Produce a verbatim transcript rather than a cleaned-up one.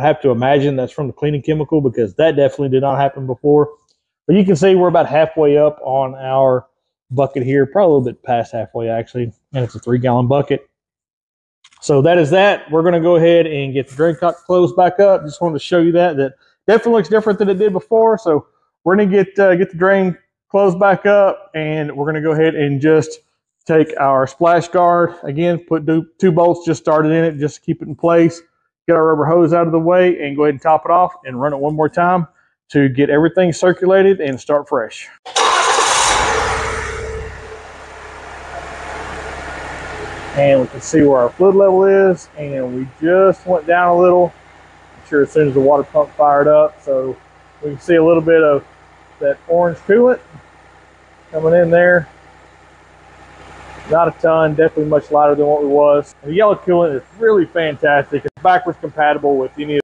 would have to imagine that's from the cleaning chemical, because that definitely did not happen before. But you can see we're about halfway up on our bucket here, probably a little bit past halfway actually, and it's a three gallon bucket. So that is that. We're going to go ahead and get the drain cock closed back up. Just wanted to show you that. That definitely looks different than it did before. So we're going to get uh, get the drain closed back up, and we're going to go ahead and just take our splash guard. Again, put do, two bolts just started in it just to keep it in place. Get our rubber hose out of the way and go ahead and top it off and run it one more time to get everything circulated and start fresh. And we can see where our fluid level is, and we just went down a little. I'm sure as soon as the water pump fired up, so we can see a little bit of that orange coolant coming in there. Not a ton, definitely much lighter than what it was. The yellow coolant is really fantastic. It's backwards compatible with any of